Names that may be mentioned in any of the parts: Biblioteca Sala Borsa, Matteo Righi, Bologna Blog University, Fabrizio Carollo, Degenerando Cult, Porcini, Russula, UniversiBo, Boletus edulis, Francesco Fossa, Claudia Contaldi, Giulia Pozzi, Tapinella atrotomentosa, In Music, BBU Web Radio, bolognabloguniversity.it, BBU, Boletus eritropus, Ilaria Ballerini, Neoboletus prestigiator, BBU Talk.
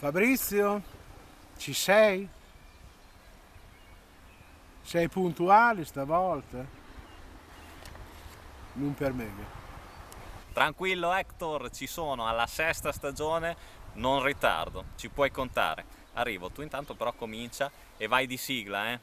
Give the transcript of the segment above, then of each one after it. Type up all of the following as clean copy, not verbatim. Fabrizio, ci sei? Sei puntuale stavolta? Non per me. Tranquillo Hector, ci sono, alla sesta stagione, non ritardo, ci puoi contare. Arrivo, tu intanto però comincia e vai di sigla, eh?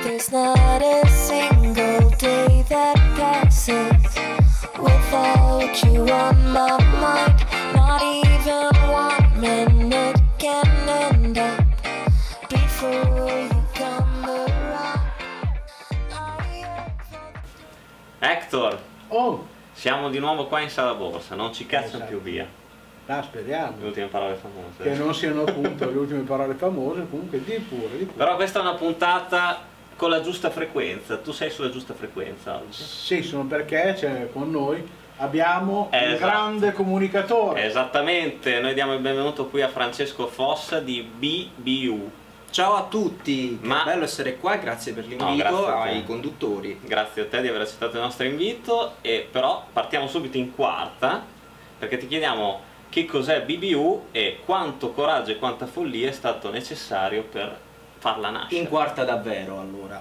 There's not a single day that passes without you on my mind. Not even 1 minute can end up before you come around. Hector, oh, siamo di nuovo qua in Sala Borsa, non ci cacciano più via. Ah, speriamo. Le ultime parole famose. Che non siano appunto le ultime parole famose, comunque di pure, di pure. Però questa è una puntata con la giusta frequenza, tu sei sulla giusta frequenza oggi? Sì, sono perché cioè, con noi abbiamo un grande comunicatore. Esattamente, noi diamo il benvenuto qui a Francesco Fossa di BBU. Ciao a tutti, è bello essere qua, grazie per l'invito ai conduttori. Grazie a te di aver accettato il nostro invito, e però partiamo subito in quarta, perché ti chiediamo che cos'è BBU e quanto coraggio e quanta follia è stato necessario per farla nascere. In quarta davvero, allora.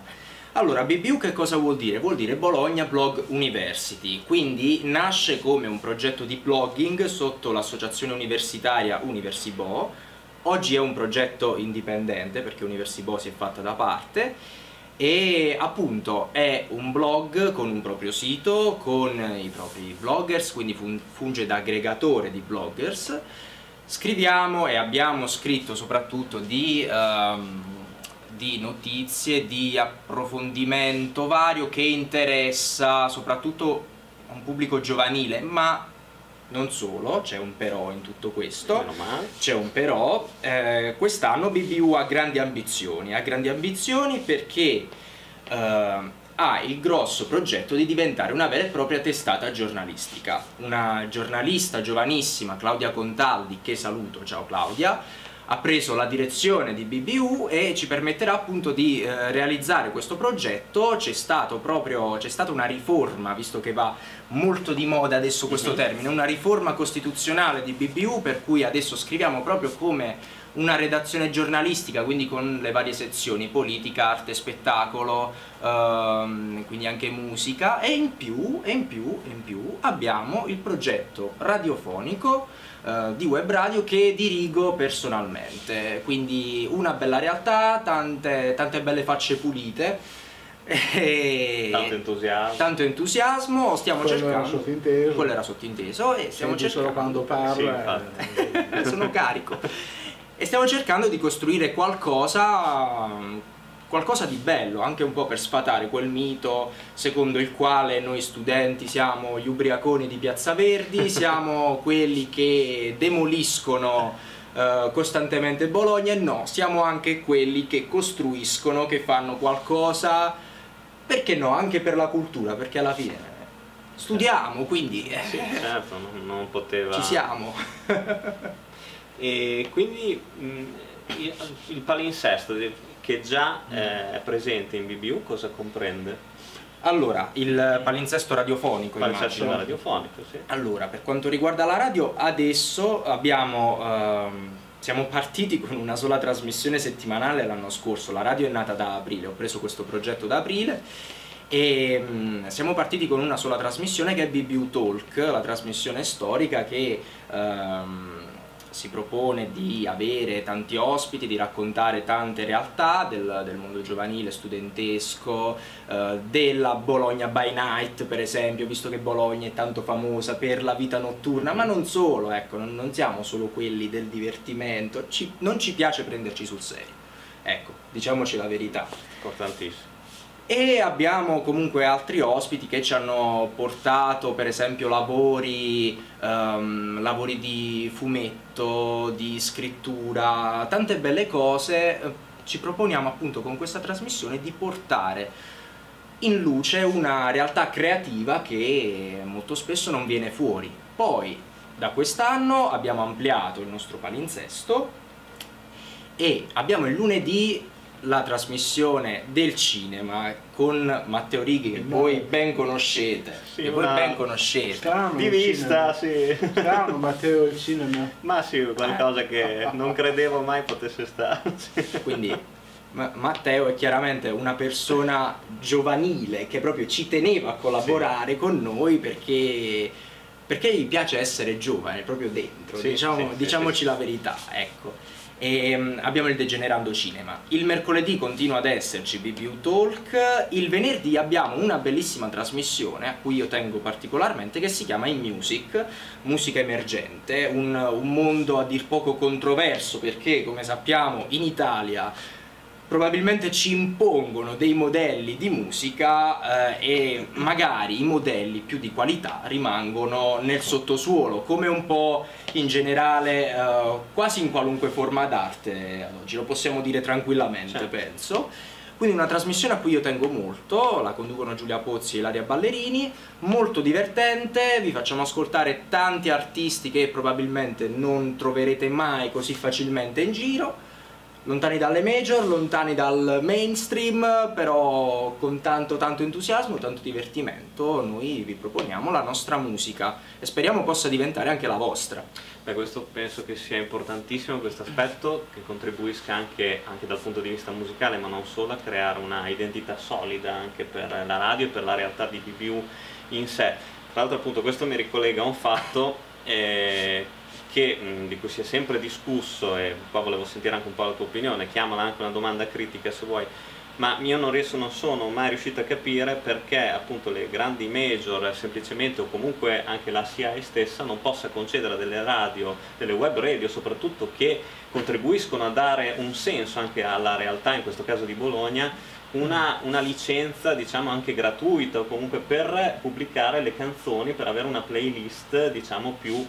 Allora, BBU che cosa vuol dire? Vuol dire Bologna Blog University, quindi nasce come un progetto di blogging sotto l'associazione universitaria UniversiBo. Oggi è un progetto indipendente perché UniversiBo si è fatta da parte e appunto è un blog con un proprio sito, con i propri bloggers, quindi funge da aggregatore di bloggers. Scriviamo e abbiamo scritto soprattutto di notizie, di approfondimento vario che interessa soprattutto un pubblico giovanile, ma non solo, c'è un però in tutto questo, c'è un però, quest'anno BBU ha grandi ambizioni perché ha il grosso progetto di diventare una vera e propria testata giornalistica. Una giornalista giovanissima, Claudia Contaldi, che saluto, ciao Claudia, ha preso la direzione di BBU e ci permetterà appunto di realizzare questo progetto. C'è stata una riforma, visto che va molto di moda adesso questo termine, una riforma costituzionale di BBU, per cui adesso scriviamo proprio come una redazione giornalistica, quindi con le varie sezioni politica, arte, spettacolo, quindi anche musica, e in più abbiamo il progetto radiofonico di Web Radio che dirigo personalmente, quindi una bella realtà, tante belle facce pulite e tanto entusiasmo, stiamo cercando, quello era sottinteso e stiamo cercando, quando parla sono carico e stiamo cercando di costruire qualcosa qualcosa di bello, anche un po' per sfatare quel mito secondo il quale noi studenti siamo gli ubriaconi di Piazza Verdi, siamo quelli che demoliscono costantemente Bologna, e no, siamo anche quelli che costruiscono, che fanno qualcosa, perché no, anche per la cultura, perché alla fine studiamo, quindi... Sì, certo, non poteva... Ci siamo! E quindi il palinsesto che già è presente in BBU cosa comprende? Allora, il palinsesto radiofonico, immagino. Radiofonico, sì. Allora, per quanto riguarda la radio, adesso abbiamo, siamo partiti con una sola trasmissione settimanale l'anno scorso. La radio è nata da aprile, ho preso questo progetto da aprile e siamo partiti con una sola trasmissione che è BBU Talk, la trasmissione storica che... si propone di avere tanti ospiti, di raccontare tante realtà del mondo giovanile, studentesco, della Bologna by night per esempio, visto che Bologna è tanto famosa per la vita notturna, ma non solo, ecco, non siamo solo quelli del divertimento, non ci piace prenderci sul serio, ecco, diciamoci la verità. Importantissimo. E abbiamo comunque altri ospiti che ci hanno portato per esempio lavori di fumetto, di scrittura, tante belle cose. Ci proponiamo appunto con questa trasmissione di portare in luce una realtà creativa che molto spesso non viene fuori. Poi da quest'anno abbiamo ampliato il nostro palinsesto e abbiamo il lunedì la trasmissione del cinema con Matteo Righi, che voi ben conoscete, sì, che voi ben conoscete. Strano, di vista, sì. Strano Matteo il cinema. Ma sì, qualcosa che non credevo mai potesse starci. Quindi Matteo è chiaramente una persona giovanile che proprio ci teneva a collaborare, sì, con noi perché gli piace essere giovane proprio dentro, sì, diciamoci la verità, ecco. E abbiamo il Degenerando Cinema. Il mercoledì continua ad esserci BBU Talk. Il venerdì abbiamo una bellissima trasmissione a cui io tengo particolarmente, che si chiama In Music, musica emergente, un mondo a dir poco controverso, perché come sappiamo in Italia probabilmente ci impongono dei modelli di musica e magari i modelli più di qualità rimangono nel sottosuolo, come un po' in generale quasi in qualunque forma d'arte ad oggi, lo possiamo dire tranquillamente, certo, penso. Quindi una trasmissione a cui io tengo molto, la conducono Giulia Pozzi e Ilaria Ballerini, molto divertente, vi facciamo ascoltare tanti artisti che probabilmente non troverete mai così facilmente in giro, lontani dalle major, lontani dal mainstream, però con tanto entusiasmo, tanto divertimento noi vi proponiamo la nostra musica e speriamo possa diventare anche la vostra. Beh, questo penso che sia importantissimo, questo aspetto, che contribuisca anche dal punto di vista musicale, ma non solo, a creare una identità solida anche per la radio e per la realtà di BBU in sé. Tra l'altro appunto questo mi ricollega a un fatto di cui si è sempre discusso, e qua volevo sentire anche un po' la tua opinione, chiamala anche una domanda critica se vuoi, ma io non sono mai riuscito a capire perché appunto le grandi major semplicemente, o comunque anche la CIA stessa, non possa concedere a delle radio, delle web radio soprattutto, che contribuiscono a dare un senso anche alla realtà, in questo caso di Bologna, una licenza diciamo anche gratuita, o comunque per pubblicare le canzoni, per avere una playlist diciamo più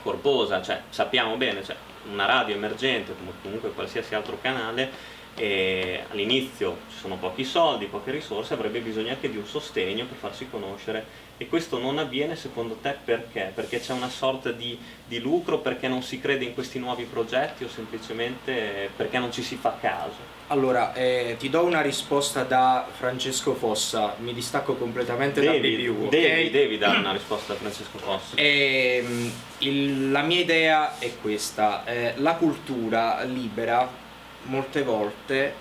corposa. Cioè, sappiamo bene, cioè, una radio emergente come comunque qualsiasi altro canale, all'inizio ci sono pochi soldi, poche risorse, avrebbe bisogno anche di un sostegno per farsi conoscere, e questo non avviene secondo te perché? Perché c'è una sorta di lucro, perché non si crede in questi nuovi progetti, o semplicemente perché non ci si fa caso? Allora, ti do una risposta da Francesco Fossa, mi distacco completamente da BBU. Devi dare una risposta a Francesco Fossa. La mia idea è questa, la cultura libera molte volte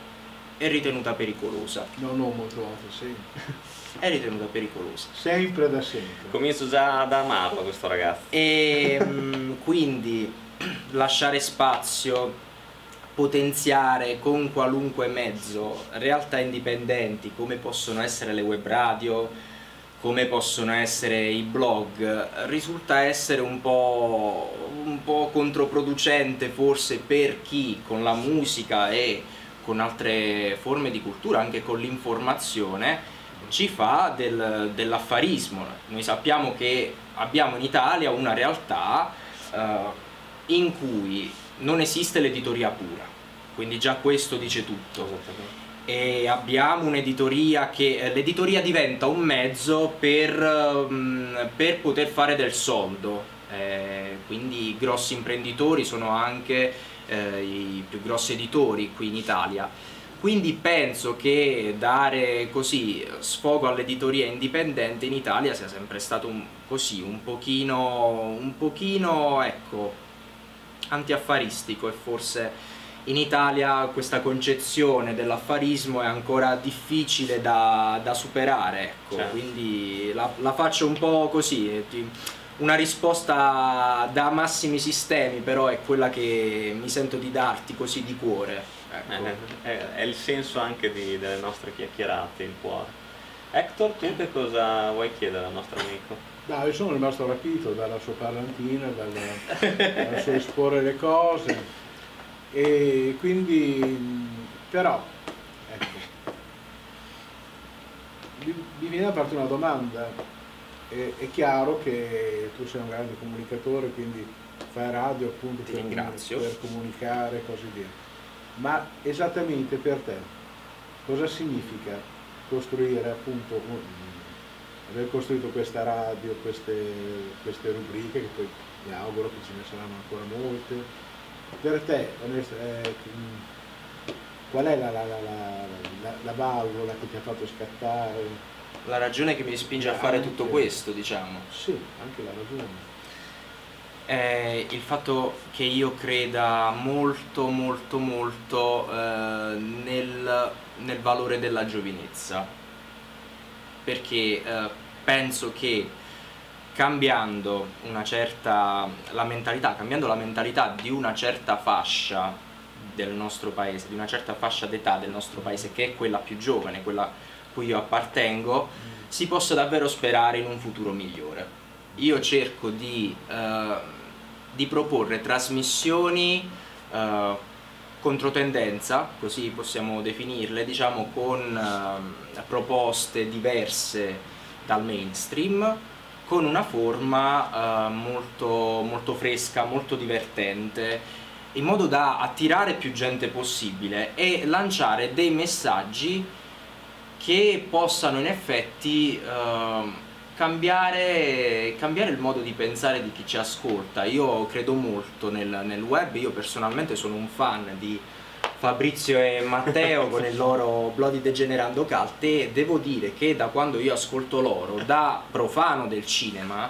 è ritenuta pericolosa. È ritenuta pericolosa. Sempre, da sempre. Comincio già ad amarlo questo ragazzo. E quindi lasciare spazio, potenziare con qualunque mezzo realtà indipendenti come possono essere le web radio, come possono essere i blog, risulta essere un po' controproducente forse per chi con la musica e con altre forme di cultura, anche con l'informazione, ci fa dell'affarismo. Noi sappiamo che abbiamo in Italia una realtà in cui non esiste l'editoria pura, quindi già questo dice tutto. E abbiamo un'editoria che l'editoria diventa un mezzo per poter fare del soldo, quindi i grossi imprenditori sono anche i più grossi editori qui in Italia. Quindi penso che dare così sfogo all'editoria indipendente in Italia sia sempre stato un pochino ecco, antiaffaristico, e forse in Italia questa concezione dell'affarismo è ancora difficile da superare, ecco. Certo. Quindi la faccio un po' così, una risposta da massimi sistemi, però è quella che mi sento di darti così di cuore. Ecco. È il senso anche delle nostre chiacchierate, il cuore. Hector, tu che cosa vuoi chiedere al nostro amico? No, io sono rimasto rapito dalla sua parlantina, dal suo esporre le cose, e quindi però ecco, mi viene da parte una domanda. È chiaro che tu sei un grande comunicatore, quindi fai radio appunto per comunicare e cose via. Ma esattamente per te cosa significa costruire, appunto, aver costruito questa radio, queste rubriche, che poi mi auguro che ce ne saranno ancora molte? Per te qual è la valvola che ti ha fatto scattare? La ragione che mi spinge a fare tutto questo, diciamo. Sì, anche la ragione. Il fatto che io creda molto nel valore della giovinezza, perché penso che cambiando la mentalità di una certa fascia del nostro paese, di una certa fascia d'età del nostro paese, che è quella più giovane, quella a cui io appartengo, si possa davvero sperare in un futuro migliore. Io cerco di proporre trasmissioni controtendenza, così possiamo definirle, diciamo, con proposte diverse dal mainstream, con una forma molto fresca, molto divertente, in modo da attirare più gente possibile e lanciare dei messaggi che possano in effetti cambiare il modo di pensare di chi ci ascolta. Io credo molto nel web. Io personalmente sono un fan di Fabrizio e Matteo con il loro blog di Degenerando Cult, e devo dire che da quando io ascolto loro, da profano del cinema,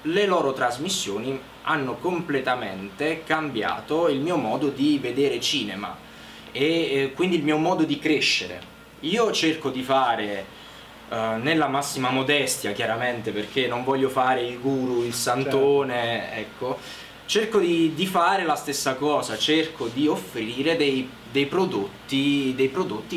le loro trasmissioni hanno completamente cambiato il mio modo di vedere cinema e quindi il mio modo di crescere. Io cerco di fare nella massima modestia, chiaramente, perché non voglio fare il guru, il santone, ecco, cerco di fare la stessa cosa, cerco di offrire dei prodotti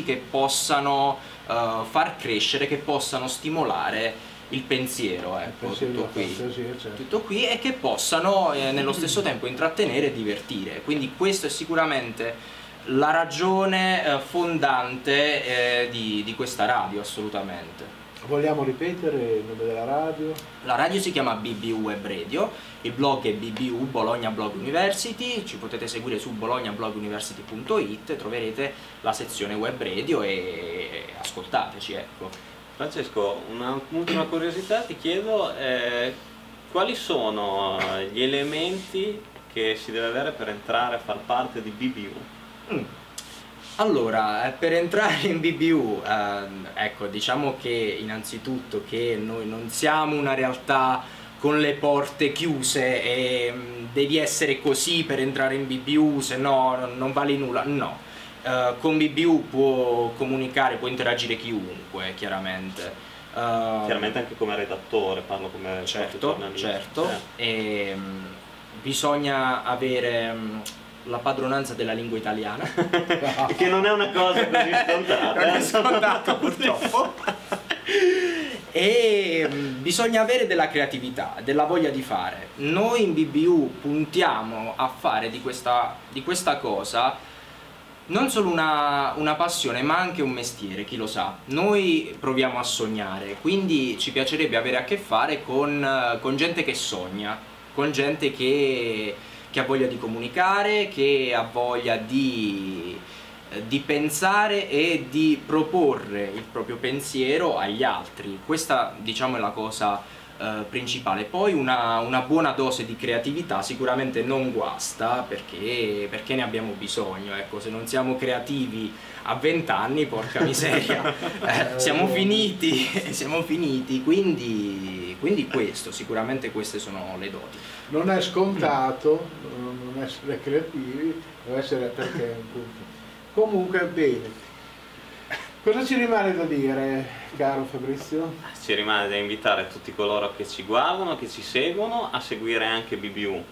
che possano far crescere, che possano stimolare il pensiero, ecco, tutto qui, e che possano nello stesso tempo intrattenere e divertire. Quindi questo è sicuramente la ragione fondante di questa radio, assolutamente. Vogliamo ripetere il nome della radio? La radio si chiama BBU Web Radio, il blog è BBU Bologna Blog University, ci potete seguire su bolognabloguniversity.it, troverete la sezione Web Radio e ascoltateci, ecco. Francesco, un'ultima curiosità ti chiedo, quali sono gli elementi che si deve avere per entrare a far parte di BBU? Allora, per entrare in BBU, ecco, diciamo che innanzitutto che noi non siamo una realtà con le porte chiuse e devi essere così per entrare in BBU, se no non vale nulla, no. Con BBU può comunicare, può interagire chiunque, chiaramente. Chiaramente anche come redattore, parlo come... Certo, certo. E, bisogna avere la padronanza della lingua italiana, che non è una cosa così scontata, non è scontata purtroppo, e bisogna avere della creatività, della voglia di fare. Noi in BBU puntiamo a fare di questa cosa non solo una passione ma anche un mestiere, chi lo sa. Noi proviamo a sognare, quindi ci piacerebbe avere a che fare con gente che sogna, con gente che ha voglia di comunicare, che ha voglia di pensare e di proporre il proprio pensiero agli altri. Questa, diciamo, è la cosa principale. Poi una buona dose di creatività sicuramente non guasta, perché ne abbiamo bisogno, ecco. Se non siamo creativi a 20 anni, porca miseria, siamo finiti, quindi questo, sicuramente queste sono le doti. Non è scontato non essere creativi, deve essere perché appunto. Comunque, bene, cosa ci rimane da dire, caro Fabrizio? Ci rimane da invitare tutti coloro che ci guardano, che ci seguono, a seguire anche BBU,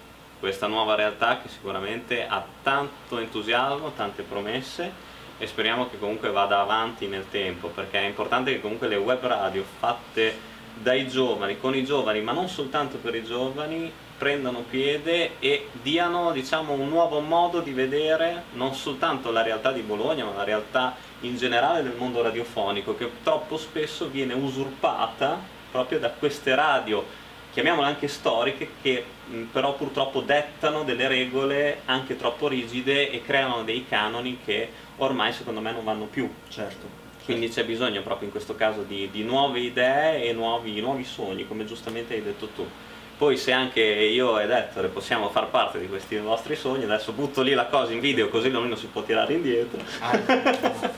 questa nuova realtà che sicuramente ha tanto entusiasmo, tante promesse, e speriamo che comunque vada avanti nel tempo, perché è importante che comunque le web radio fatte dai giovani, con i giovani, ma non soltanto per i giovani, prendano piede e diano, diciamo, un nuovo modo di vedere non soltanto la realtà di Bologna, ma la realtà in generale del mondo radiofonico, che troppo spesso viene usurpata proprio da queste radio, chiamiamole anche storiche, che però purtroppo dettano delle regole anche troppo rigide e creano dei canoni che ormai secondo me non vanno più. Certo. Quindi c'è bisogno proprio in questo caso di nuove idee e nuovi sogni, come giustamente hai detto tu. Poi se anche io ed Ettore possiamo far parte di questi vostri sogni, adesso butto lì la cosa in video così non si può tirare indietro.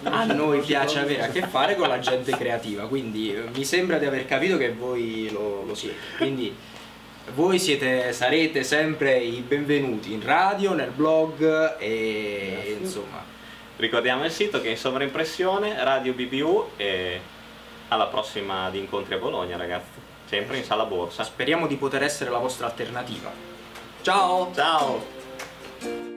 A noi piace avere a che fare con la gente creativa, quindi mi sembra di aver capito che voi lo siete. Quindi voi sarete sempre i benvenuti in radio, nel blog e grazie. Insomma... Ricordiamo il sito che è in sovraimpressione, Radio BBU, e alla prossima di incontri a Bologna, ragazzi, sempre in Sala Borsa. Speriamo di poter essere la vostra alternativa. Ciao! Ciao!